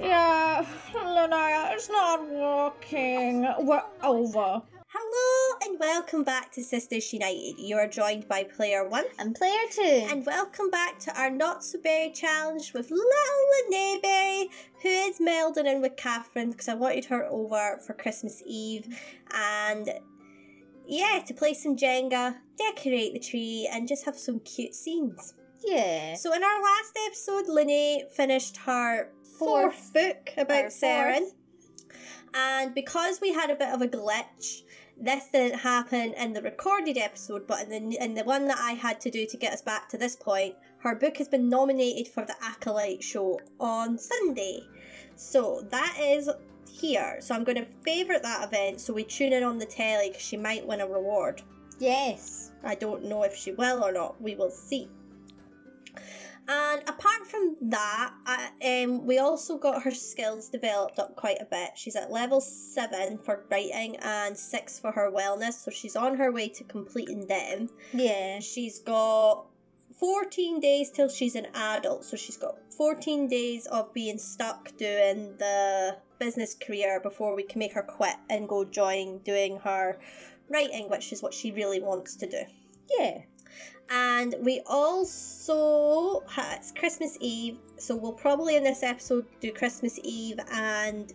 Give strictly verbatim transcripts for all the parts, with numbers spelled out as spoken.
Yeah, Linnea, it's not working. We're over. Hello and welcome back to Sisters United. You are joined by player one and player two. And welcome back to our Not So Berry challenge with little Linnea Berry, who is melding in with Catherine because I wanted her over for Christmas Eve. And yeah, to play some Jenga, decorate the tree and just have some cute scenes. Yeah. So in our last episode, Linnea finished her fourth, fourth book about Saren. And because we had a bit of a glitch, this didn't happen in the recorded episode, but in the, in the one that I had to do to get us back to this point, her book has been nominated for the Acolyte show on Sunday. So that is here. So I'm going to favourite that event so we tune in on the telly because she might win a reward. Yes. I don't know if she will or not. We will see. And apart from that, I, um, we also got her skills developed up quite a bit. She's at level seven for writing and six for her wellness, so she's on her way to completing them. Yeah. She's got fourteen days till she's an adult, so she's got fourteen days of being stuck doing the business career before we can make her quit and go join doing her writing, which is what she really wants to do. Yeah. And we also, it's Christmas Eve, so we'll probably in this episode do Christmas Eve and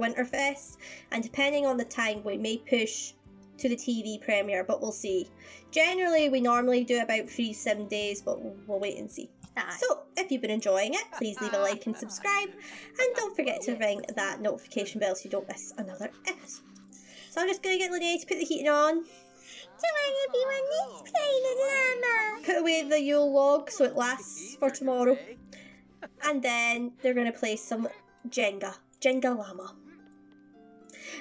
Winterfest. And depending on the time, we may push to the T V premiere, but we'll see. Generally, we normally do about three sim days, but we'll wait and see. So, if you've been enjoying it, please leave a like and subscribe. And don't forget to ring that notification bell so you don't miss another episode. So I'm just going to get Linnea to put the heating on. Put away the Yule log so it lasts for tomorrow. And then they're going to play some Jenga. Jenga Llama.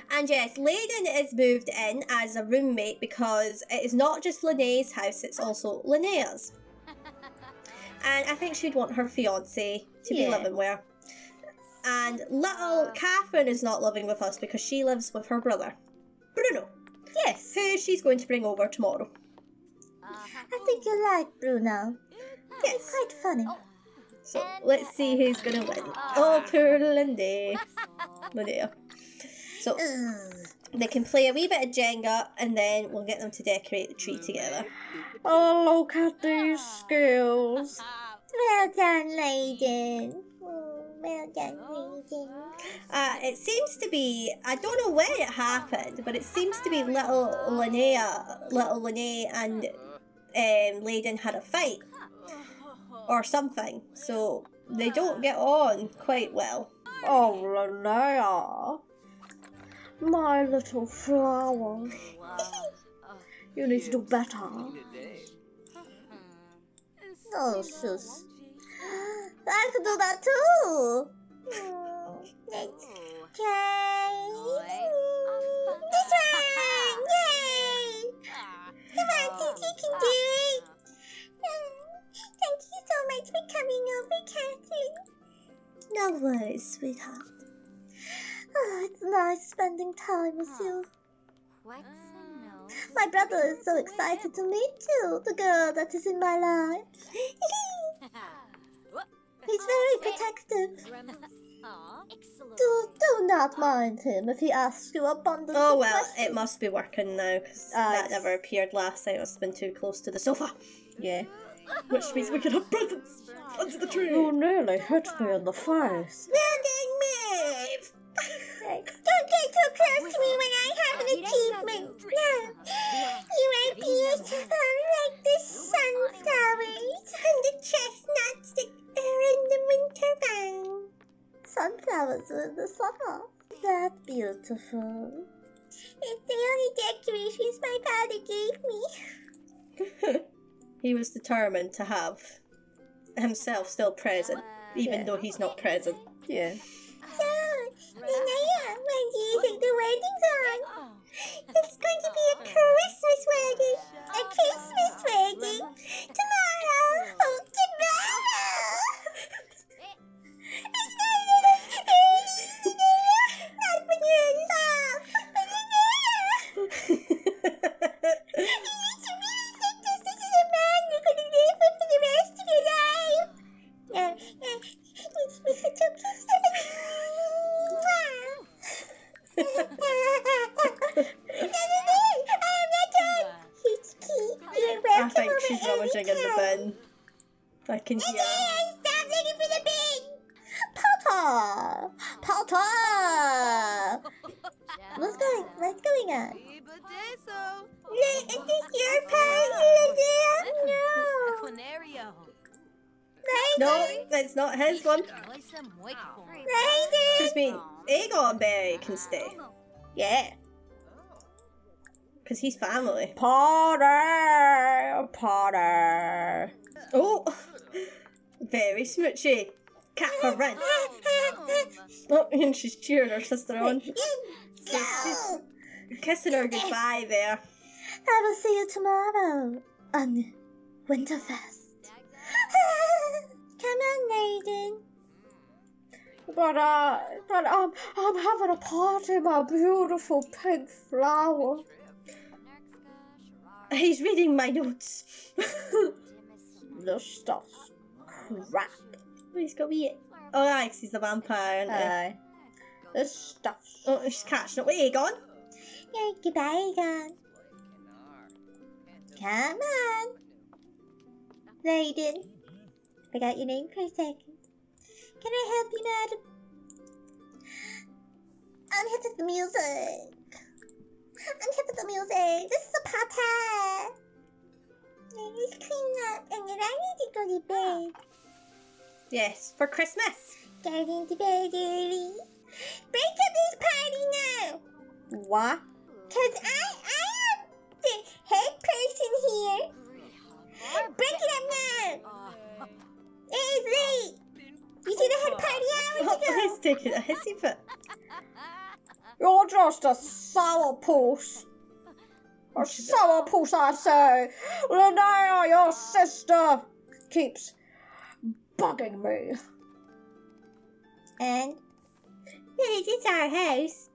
And yes, Layden is moved in as a roommate because it is not just Linnea's house, it's also Linnea's. And I think she'd want her fiancé to yeah. be living with her. And little Catherine is not living with us because she lives with her brother, Bruno. Yes. Who she's going to bring over tomorrow. I think you like Bruno. Yes. He's quite funny. So let's see who's going to win. Oh, poor Linnea. Linnea. So they can play a wee bit of Jenga and then we'll get them to decorate the tree together. Oh, look at these skills. Well done, Layden. Well done, Layden. Uh, it seems to be, I don't know when it happened, but it seems to be little Linnea, little Linnea and um, Layden had a fight or something, so they don't get on quite well. Oh, Linnea, my little flower, you need to do better. Oh, sis. I could do that too. Okay. This one, yay! Come on, sis, you can do it. Thank you so much for coming over, Catherine. No worries, sweetheart. Oh, it's nice spending time with you. My brother is so excited to meet you, the girl that is in my life. He's very protective. Do, do not mind him if he asks you a bundle of questions. Oh well, it must be working now, because uh, that never appeared last night. It's been too close to the sofa. Yeah. Which means we can have presents under the tree. You nearly hit me in the face. Don't get so close to me when I have an achievement. No, you are beautiful like the sunflowers and the chestnuts that are in the winter band. Sunflowers in the summer. That's beautiful. It's the only decorations my father gave me. He was determined to have himself still present, even yeah. though he's not present. Yeah. So, Linnea, when do you think the wedding's on? It's going to be a Christmas wedding. A Christmas wedding. Tomorrow. Oh, tomorrow. It's not even Linnea. Not when you're in love. But Linnea. You should really think this, this is a man you're going to live with for the rest of your life. No, no. We should talk to I think she's rummaging in the bin. I can hear. I stopped looking for the bin. Paw-paw! Paw-paw! What's going? What's going on? Is this your pen? No. No, it's not his one. Because me, Aegon Berry can stay. Yeah. Because he's family. Potter! Potter! Oh! Very smoochy. Catherine! Oh, and she's cheering her sister on. She's kissing her goodbye there. I will see you tomorrow on Winterfest. Come on, Layden. But, uh, but um, I'm having a party in my beautiful pink flower. He's reading my notes. This stuff's crap. Oh, he's got me. Oh, right, he's the vampire, aren't he? This stuff's... Oh, he's catching up with Aegon. Yeah, goodbye, Aegon. Come on. Layden. I forgot your name for a second. Can I help you, madam? I'm hit with the music. I'm hit with the music. This is a party. Let's clean up and then I need to go to bed. Yes, for Christmas. Get into bed early. Break up this party now. What? Because I, I am the head person here. Break it up now. It's late! You should have had a party hours ago! Let's take it a hissy fit. You're just a sourpuss. A sourpuss, I say. Linnea, your sister, keeps bugging me. And? This is our house.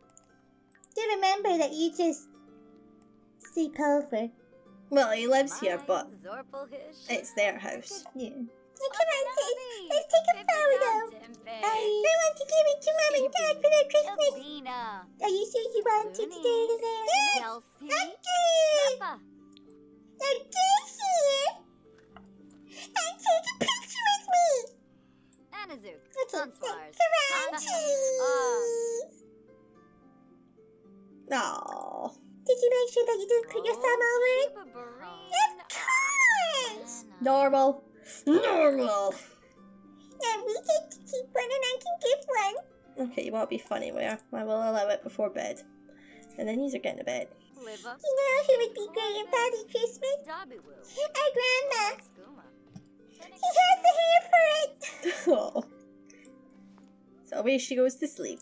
Do remember that you just sleep over. Well, he lives here, but it's their house. Yeah. Come on, sis. Let's take a photo. I want to give it to Mum and Dad for their Christmas. Are you sure you want to stay there? Yes! Okay! Okay, sis! And take a picture with me! Okay, come on, sis! Aww. Did you make sure that you didn't put your thumb over it? Of course! Normal. Normal. Yeah, we get to keep one and I can give one. Okay, you won't be funny, where I will allow it before bed. And then he's getting to bed. You know who would be great at Father Christmas? Our grandma. She has the hair for it. Oh. So away she goes to sleep.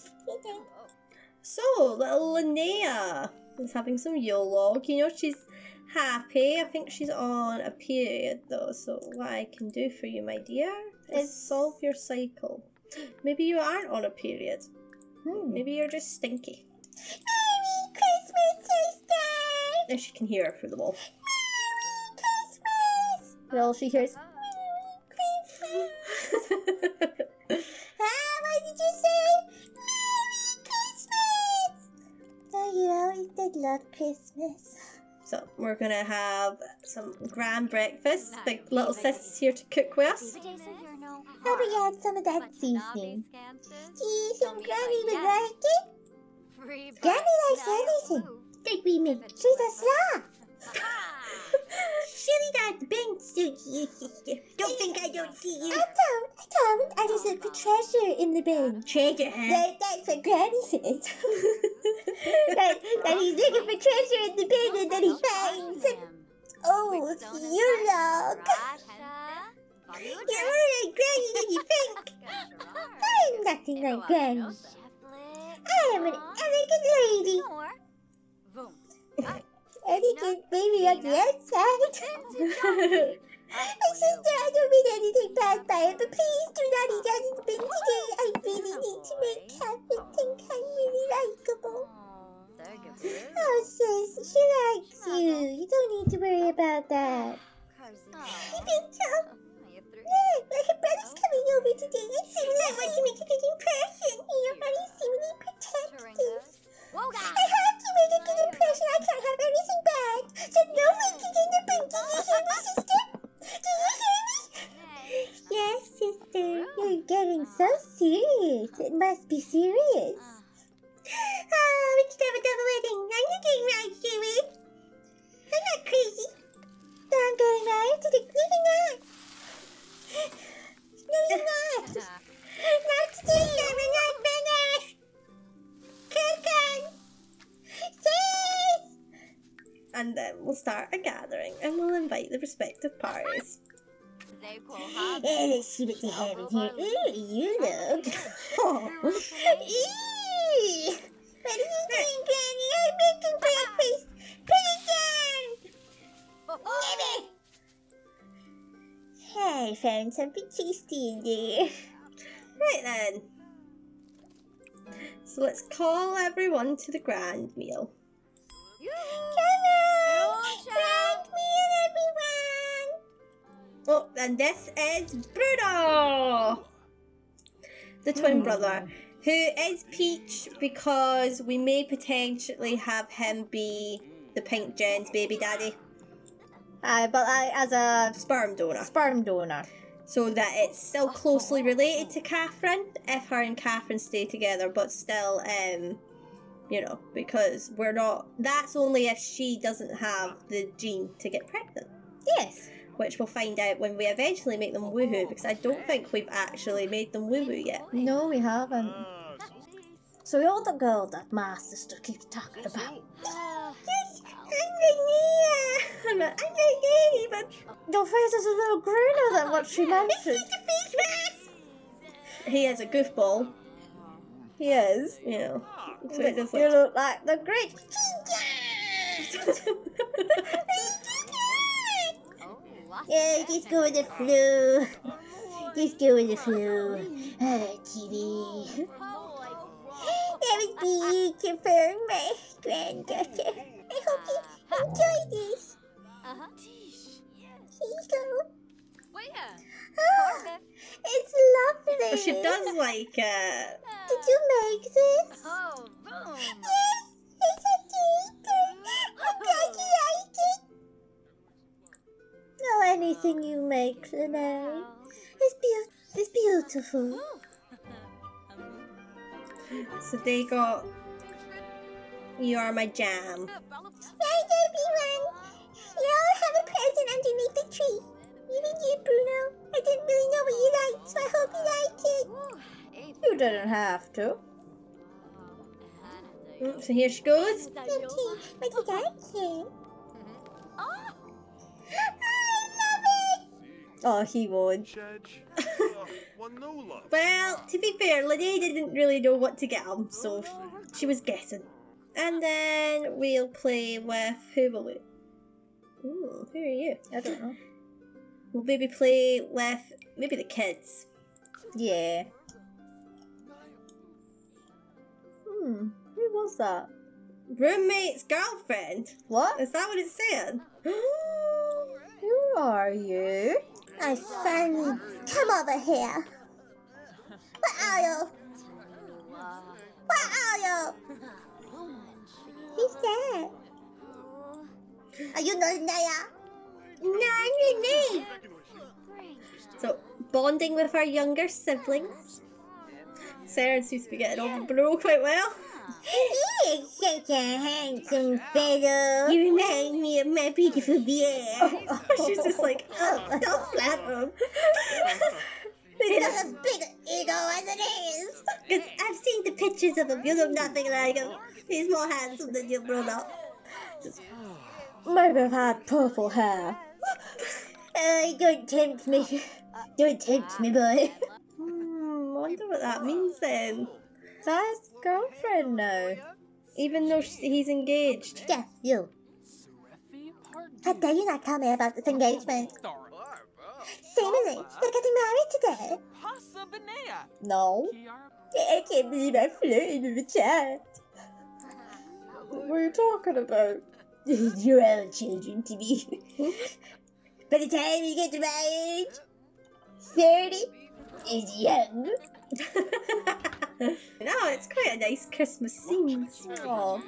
So, little Linnea is having some Yule log. You know, she's happy. I think she's on a period though, so what I can do for you, my dear, is solve your cycle. Maybe you aren't on a period. Hmm. Maybe you're just stinky. Merry Christmas, sister! And she can hear her through the wall. Merry Christmas! Well, she hears Merry Christmas! Ah, what did you say? Merry Christmas! Oh, you always did love Christmas. So we're going to have some grand breakfast. Big little sis is here to cook with us. How about you had some of that seasoning? Do you think Granny would like it? Granny likes everything. Did we make she's a slaw? Surely that bing suits you, sister. Don't think I don't see you. I don't, I don't. I just look for treasure in the bin. Treasure, huh? That, that's what Granny said. that, that he's looking for treasure in the bin and then he finds it. Oh, you look. You're more like Granny than you think. I'm nothing like Granny. I am an elegant lady. Anything baby on the outside. Sister, I don't mean anything bad by it, but please do not eat out of the bin today. I really need to make Catherine think I'm really likeable. Oh, sis, she likes you. You don't need to worry about that. You think so? Look, my brother's coming over today. It seems I want to make a good impression. You're very seemingly protective. serious. It must be serious. Oh, we should have a double wedding. I'm not getting married today, Wade. I'm not crazy. I'm getting married today. No, you're not. No, you're not. Not today. I'm not married. Kirkan. Yes. And then we'll start a gathering and we'll invite the respective parties. And let's see what they have in here. Ooh, you look. Oh. Eee! What are you doing, Granny? I'm making breakfast. Put it down! Give it! I found something tasty in there. Right then. So let's call everyone to the grand meal. Come on! Grand meal, everyone! Oh, and this is Bruno! The twin brother, who is Peach because we may potentially have him be the pink Jen's baby daddy. Uh, but I, as a sperm donor. Sperm donor. So that it's still closely related to Catherine, if her and Catherine stay together, but still, um, you know, because we're not... That's only if she doesn't have the gene to get pregnant. Yes. Which we'll find out when we eventually make them woohoo, because I don't think we've actually made them woohoo yet. No, we haven't. So the older girl that my sister keeps talking about. Yes, I'm Linnea. I'm not Linnea, but your face is a little greener than what she mentioned. This is the face mask. He is a goofball. He is. You know. So it does look... You look like the great teacher. Yeah, just go with the flow. Just go with the flow. Alright, T V. That was beautiful, my granddaughter. I hope you enjoy this. Here you go. Oh, it's lovely. She does like it. Did you make this? Yes, it's a treat. I'm glad you like it. Oh, anything you make, Linnea. It's, be it's beautiful. So they got... You are my jam. Right, everyone. You all have a present underneath the tree. Even you, Bruno. I didn't really know what you liked, so I hope you liked it. You didn't have to. Oh, so here she goes. Okay, what did I say? Oh! I love it! Oh, he won't. Well, to be fair, Linnea didn't really know what to get him, so she was guessing. And then we'll play with... Who will we... Ooh, who are you? I don't know. We'll maybe play with... Maybe the kids. Yeah. Hmm, who was that? Roommate's girlfriend? What? Is that what it's saying? Who are you? I finally come over here. What are you? What are you? Who's that? Are you not Linnea? No, I'm Linnea. So, bonding with our younger siblings. Saren seems to be getting on with Bruno quite well. You look such a handsome fellow. You remind me of my beautiful beard. She's just like, oh, don't slap him. He's got a big ego as it is. Because I've seen the pictures of him. You look nothing like him. He's more handsome than you, Bruno. Maybe I've had purple hair. uh, don't tempt me. Don't tempt me, boy. Hmm, I wonder what that means then. That's his girlfriend now, even though he's engaged. Yes, you. How dare you not tell me about this engagement? Seemingly, you're getting married today. No. I can't believe I'm flirting with the child. What are you talking about? Your own children to be. By the time you get married, thirty is young. No, it's quite a nice Christmas scene. Oh,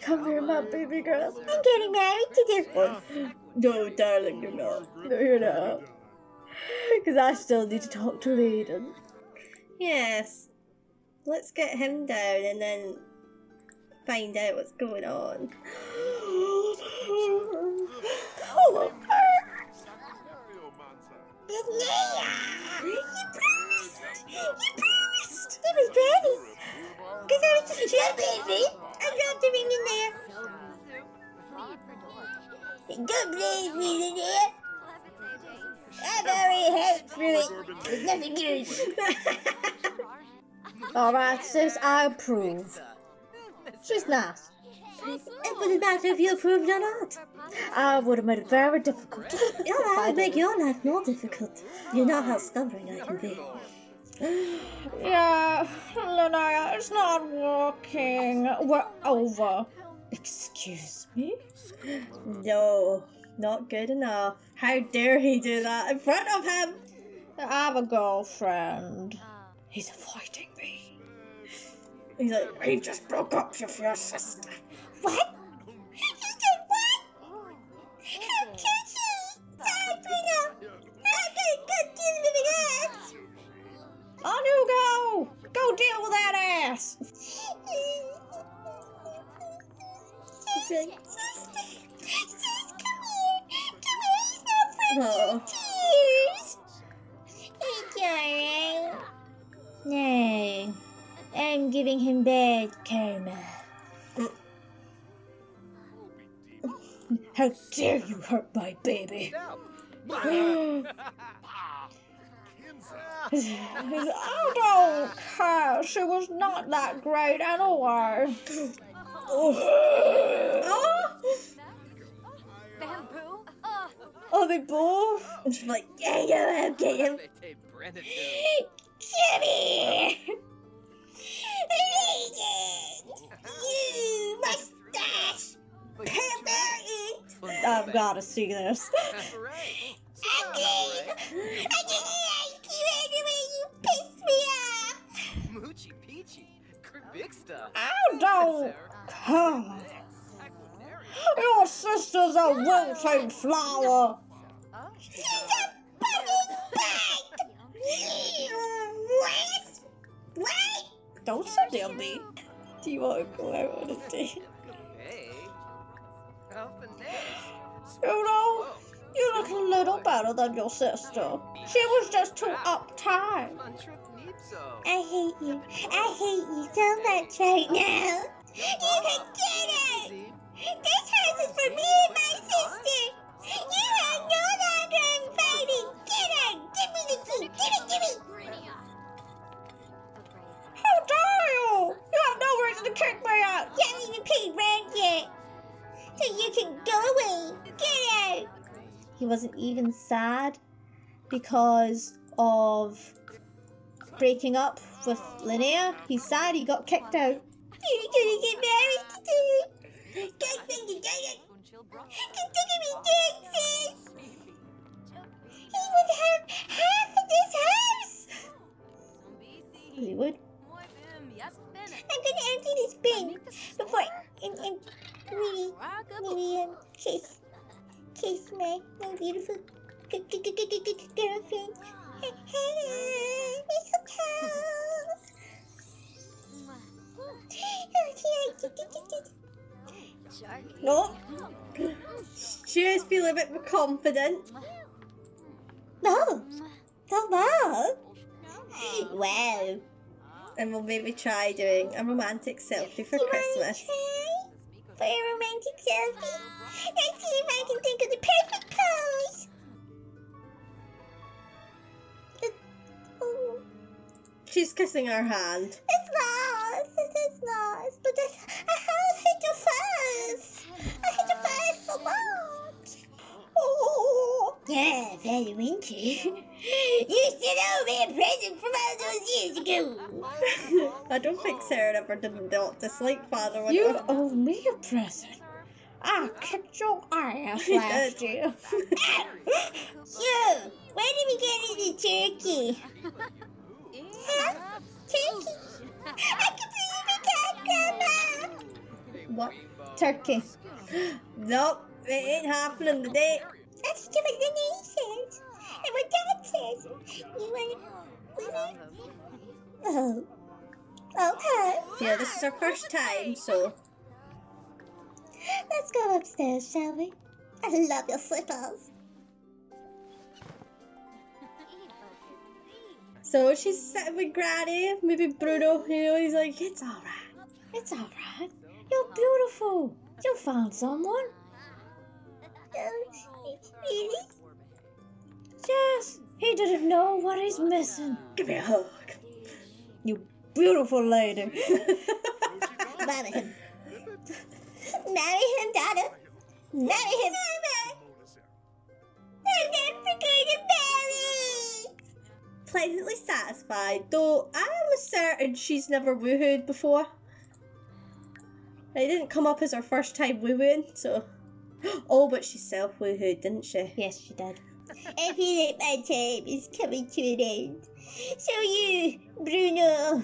come here, my baby girl. I'm getting married today. Oh, no, darling, you're not. No, you're not. Because I still need to talk to Layden. Yes. Let's get him down and then find out what's going on. Oh, Linnea! You promised! You promised! That was promise! Because I was just too busy. I dropped him in there. Don't blame me, Linnea. I've already helped through it. There's nothing good. Alright, sis, I approve. She's nice. It wouldn't matter if you approved or not. I would have made it very difficult. Yeah, I would make your life more difficult. You know how stubborn I can be. Yeah, Linnea, it's not working. We're over. Excuse me? No, not good enough. How dare he do that in front of him? I have a girlfriend. He's avoiding me. He's like, we just broke up with your sister. What? You did what? How could she? Sorry, Bruno. I'm gonna go deal with the ass. On you go. Go deal with that ass. Sister, sister, come here. Come here. He's not afraid of tears. It's alright. No, I'm giving him bad karma. How dare you hurt my baby! I don't care, she was not that great anyway. Oh, bamboo? Oh, they both? And she's like, yeah, yeah, get him. Jimmy! Layden! You mustache! Perverted! I've gotta see this. I didn't! I didn't like you anyway! You pissed me off! Moochie Peachy! Kribixta! I don't come! Your sister's a wilting flower! She's a fucking bite! What? What? Don't sit there, me. Do you want to go out on a date? You know, you look a little better than your sister. She was just too uptight. I hate you. I hate you so much right now. You can get it! This house is for me and my sister! You are no longer invited! Get out! Give me the key! Give it, give me! How dare you! You have no reason to kick me out! You haven't even paid rent yet! So you can go away! Get out! He wasn't even sad because of breaking up with Linnea. He's sad he got kicked out. You're gonna get married today! Get me to get it! Continue me doing this! He would have half of this house! He would. I'm gonna empty this bin before and, and Maybe, maybe, um, kiss, kiss my, my beautiful g g g g g girlfriend. Hello, mistletoe. No, she is feeling a bit more confident. No, come on. Wow. And we'll maybe try doing a romantic selfie for you Christmas. For a romantic selfie. Let's see if I can think of the perfect pose. The, oh. She's kissing her hand. It's lost. It's lost. But I, I hate you first. I hate you first so much. Oh. Yeah, very windy. You should owe me a present from all those years ago. I don't think Saren ever did not dislike Father. When you owe me a present. I kicked your ass last year. So, when did we get into Turkey? Huh? Turkey? I can see you, Grandma. What? Turkey. Nope, it ain't happening today. Let's do what Linnea says, and what Dad says. You want to... Oh. Okay. Yeah, this is our first time, so. Let's go upstairs, shall we? I love your slippers. So she's sitting with Granny, maybe Bruno, you know, he's like, it's alright. It's alright. You're beautiful. You found someone. Really? Yes. He didn't know what he's missing. Give me a hug. You beautiful lady. Marry him. Marry him, Dada. Marry him. And then we're going to marry. Pleasantly satisfied, though I was certain she's never woohooed before. It didn't come up as her first time woohooing, so... Oh, but she self-woohooed, didn't she? Yes, she did. I feel like my time is coming to an end. So you, Bruno,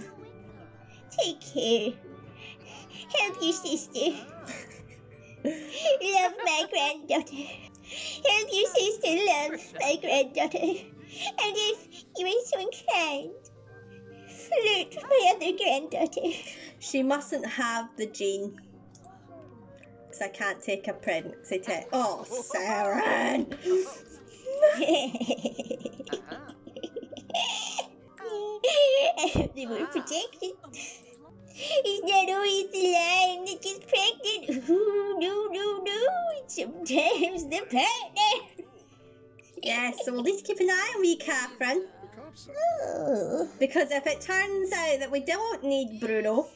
take care. Help your sister. Love my granddaughter. Help your sister love my granddaughter. And if you are so inclined, flirt with my other granddaughter. She mustn't have the gene. Because I can't take her pregnancy test. Oh, Saren! I hope they were protected. It's not always the lion that gets pregnant. Ooh, no, no, no. It's sometimes the partner. Yes, so we'll need to keep an eye on you, Catherine. Oh. Because if it turns out that we don't need Bruno,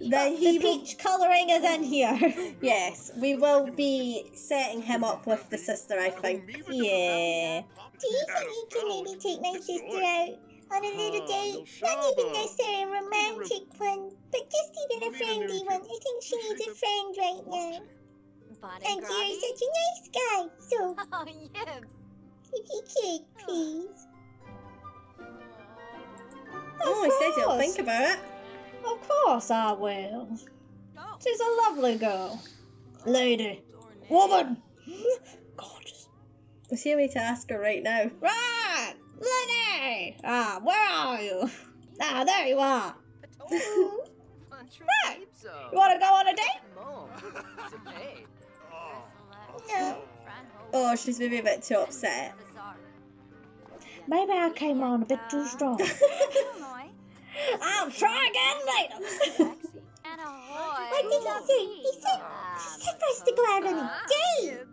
then he the peach will... colouring is in here. Yes, we will be setting him up with the sister, I think. Yeah. Do you think you can maybe take my sister out on a little date? Not even necessarily a romantic one, but just even a friendly one. I think she needs a friend right now. And you're such a nice guy, so... Oh, yeah. If you could, please. Oh, he says he'll think about it. Of course I will. She's a lovely girl. Lady. Woman. Gorgeous. It's here we to ask her right now. Right! Linnea! Ah, where are you? Ah, there you are. Right! You want to go on a date? No. Oh, she's maybe a bit too upset. Maybe I came on a bit too strong. I'll try again later. What did he say? He said, he said for us to go out on a date.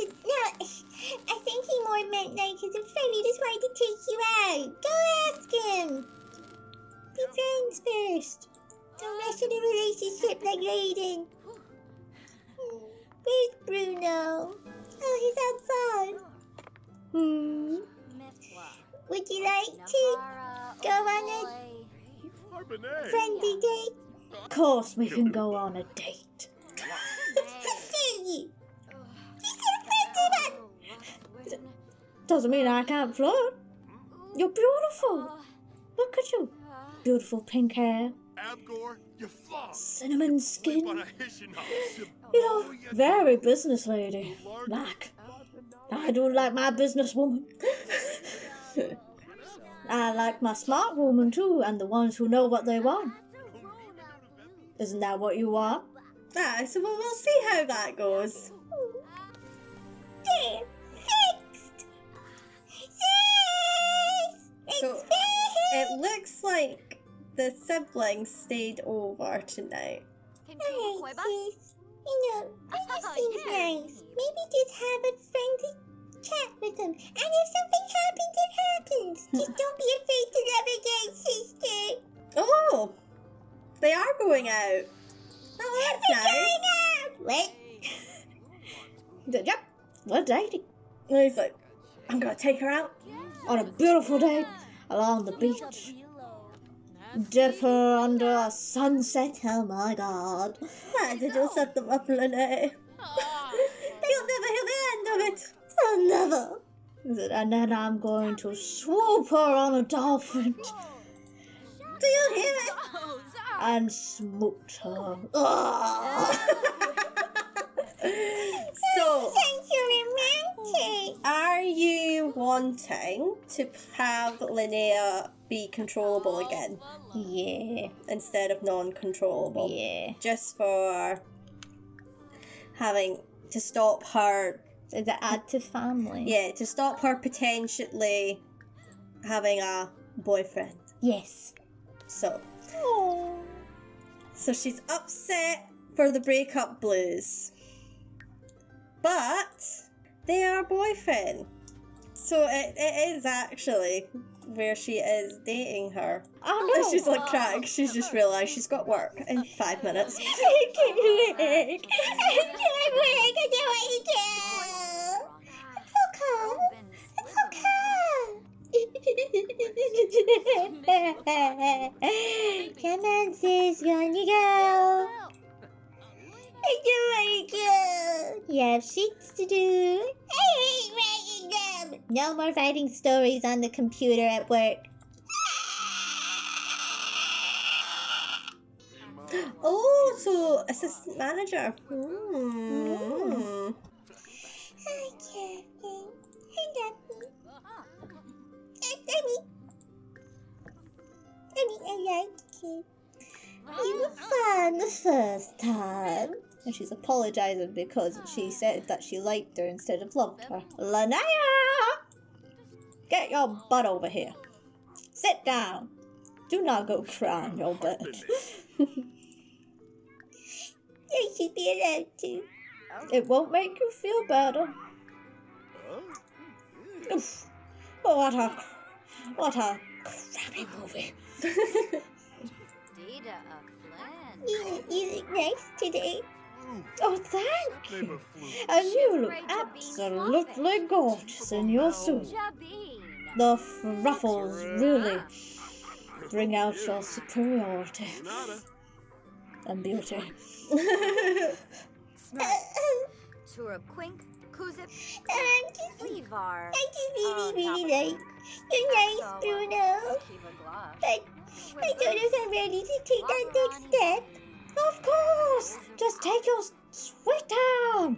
No, I think he more meant like as a friend. He just wanted to take you out. Go ask him. Be friends first. Don't rush in a relationship like Layden. Where's Bruno? Oh, he's outside. Hmm. Would you like to go on a friendly date? Of course we can go on a date. You said a friendly one! Doesn't mean I can't flirt. You're beautiful. Look at you. Beautiful pink hair. Cinnamon skin. You know, very business lady. Like, I don't like my business woman. I like my smart woman too, and the ones who know what they want. Isn't that what you want? Ah, so we'll, we'll see how that goes. They're fixed. Yes, so fixed. It looks like the siblings stayed over tonight. Alright, sis. You know, it just seems nice. Maybe just have a friendly chat with them, and if something happens, it happens. Just don't be afraid to love again, sister. Oh, they are going out. Oh, that's They're nice. Going out. What? Yep, we're dating. And he's like, I'm gonna take her out on a beautiful day along the beach. Dip her under a sunset. Oh my God! Why did you set them up, Linnea? You'll never hear the end of it. Another. And then I'm going to swoop her on a dolphin. Do you hear it? And smooch her. Oh. So, are you wanting to have Linnea be controllable again? Yeah. Instead of non-controllable? Yeah. Just for having to stop her... So to add to family? Yeah, to stop her potentially having a boyfriend. Yes. So. Aww. So she's upset for the breakup blues. But they are boyfriend. So it, it is actually where she is dating her. Oh no! And she's like cracked. She's just realised she's got work in five minutes. I can't work. I can't work. I don't want to go. It's so cold. It's so cold. Come on, sis. On you go. I don't want to go. You have sheets to do. I hate writing them. No more writing stories on the computer at work. Oh, so assistant manager. Hmm. Mm. Hi, Catherine. Hi, Daphne. Daphne. Daphne, I like you. You were fun the first time. And she's apologising because she said that she liked her instead of loved her. Linnea! Get your butt over here. Sit down. Do not go crying over it. You should be allowed to. It won't make you feel better. Oof. What a... What a crappy movie. You, you look nice today. Oh, thank you. And you look absolutely gorgeous in your suit. The ruffles really bring out your superiority and beauty. I just, I just really, really like you're nice, Bruno. But I don't know if I'm ready to take that next step. Of course! Just take your sweet time.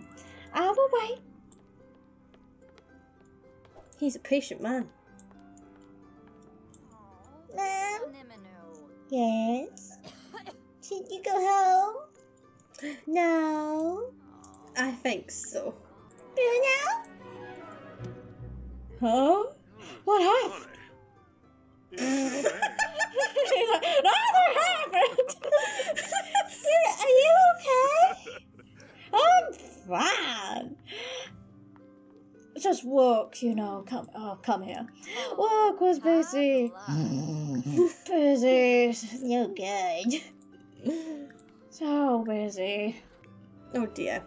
I will wait. He's a patient man. Mom? Yes? Should you go home? No? I think so. Bruno? Huh? What happened? Neither happened! Are you okay? I'm fine. Just work, you know. Come, oh, come here. Work was busy. Busy. No good. So busy. Oh dear.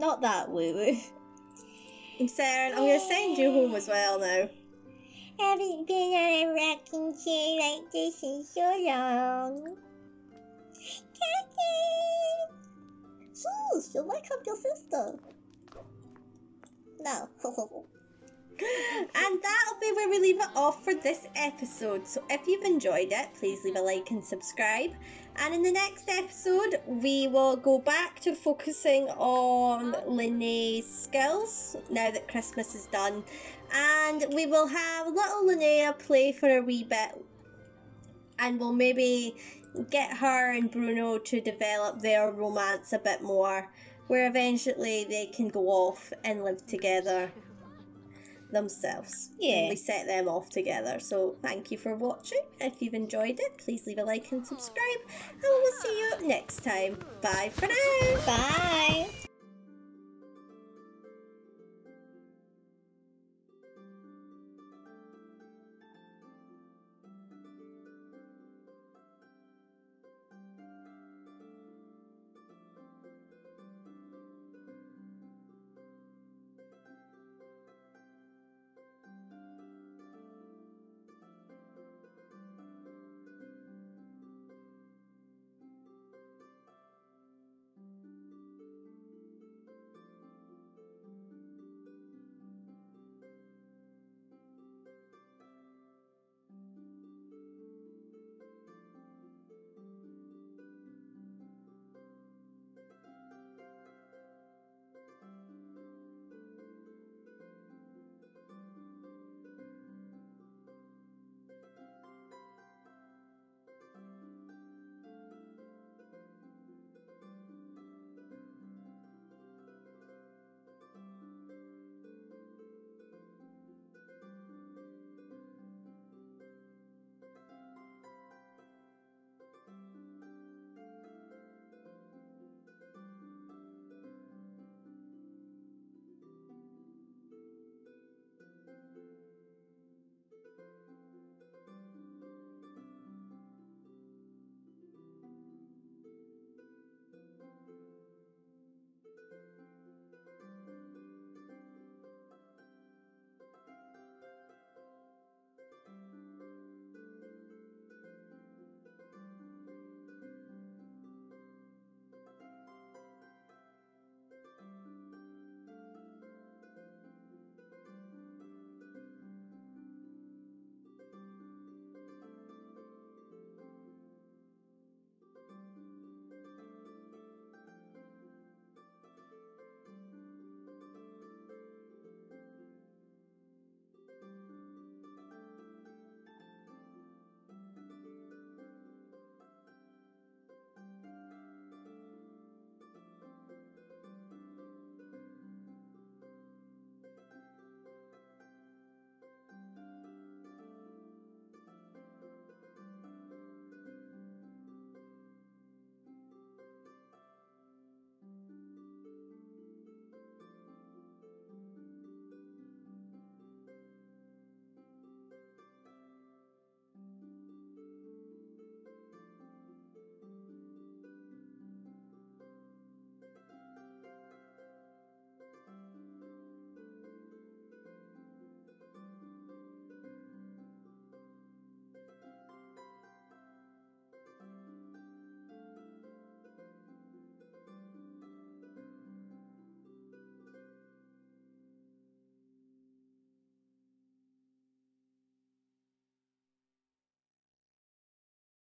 Not that woo-woo. Saren, I'm going to send you home as well now. Haven't been on a rocking chair like this in so long. Catherine! Jeez, you like up your sister. No. And that'll be where we leave it off for this episode. So if you've enjoyed it, please leave a like and subscribe. And in the next episode, we will go back to focusing on Linnea's skills, now that Christmas is done. And we will have little Linnea play for a wee bit. And we'll maybe get her and Bruno to develop their romance a bit more, where eventually they can go off and live together themselves. Yeah, we set them off together. So thank you for watching. If you've enjoyed it, please leave a like and subscribe, and we'll see you next time. Bye for now. Bye.